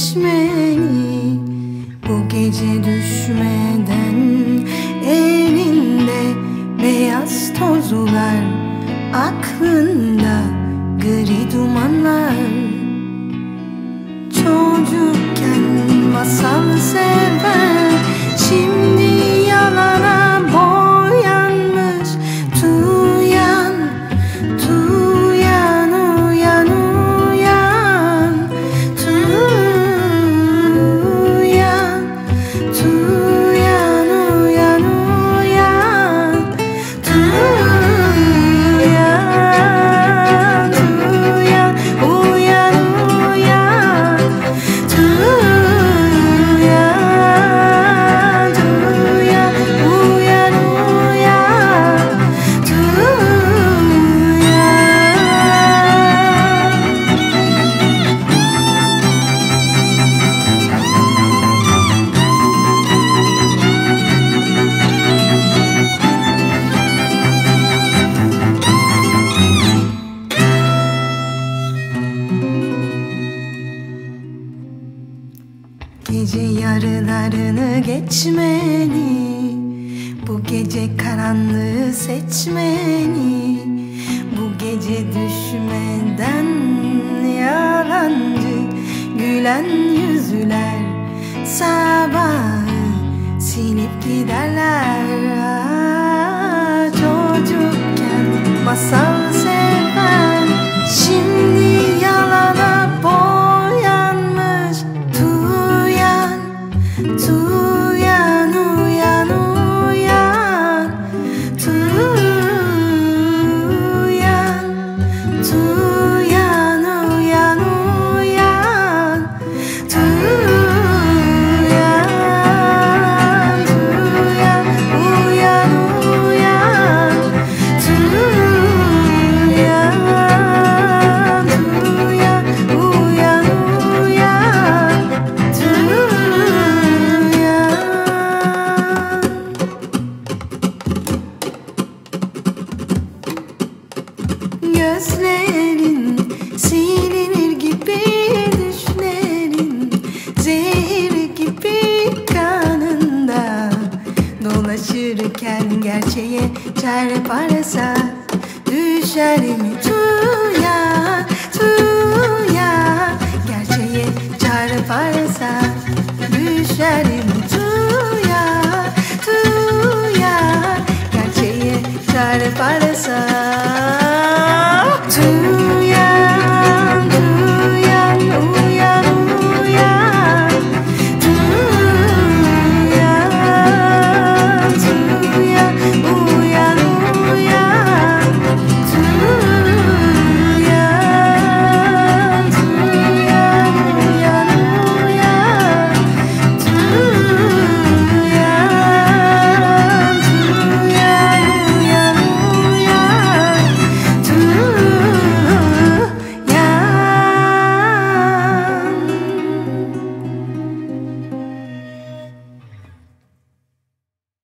çeşmeyi bu gece düşmeden elinde beyaz tozlar, aklında gri dumanlar. Çocukken masal sever, şimdi yalana boyanmış. Tuğyan, Tuğyan, uyan, uyan. Tuğyan, Tuğyan, uyan, uyan. Tuğyan, Tuğyan, uyan, uyan. Gece yarılarını geçmeli, bu gece karanlığı seçmeli. Bu gece düşmeden yalancı gülen yüzler sabahı silip giderler. Çocukken masal sever, şimdi yalana boyanmış. Tuğyan, Tuğyan, uyan, uyan. Tuğyan, Tuğyan, uyan, uyan. Tuğyan, Tuğyan, uyan, uyan. Tuğyan, Tuğyan, uyan, uyan. Tuğyan. Gözlerin silinir gibi, düşlerin zehir gibi kanında dolaşırken gerçeğe çarparsa düşer mi? Tuğyan, Tuğyan, gerçeğe çarparsa